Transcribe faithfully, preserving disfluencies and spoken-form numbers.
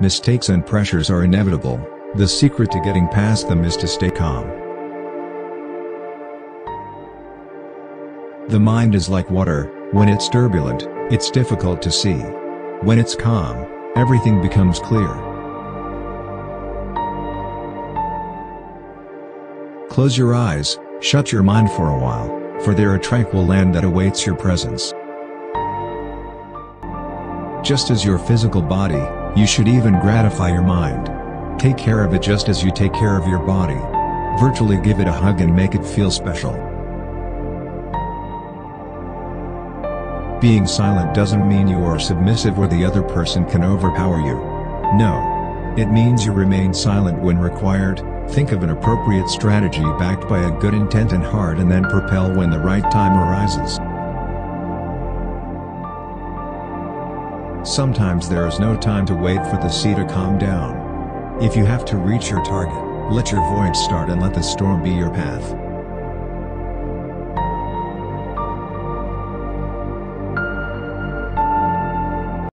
Mistakes and pressures are inevitable. The secret to getting past them is to stay calm. The mind is like water. When it's turbulent, it's difficult to see. When it's calm, everything becomes clear. Close your eyes, shut your mind for a while, for there a tranquil land that awaits your presence. Just as your physical body, you should even gratify your mind. Take care of it just as you take care of your body. Virtually give it a hug and make it feel special. Being silent doesn't mean you are submissive or the other person can overpower you. No. It means you remain silent when required, think of an appropriate strategy backed by a good intent and heart, and then propel when the right time arises. Sometimes there is no time to wait for the sea to calm down. If you have to reach your target, let your voyage start and let the storm be your path.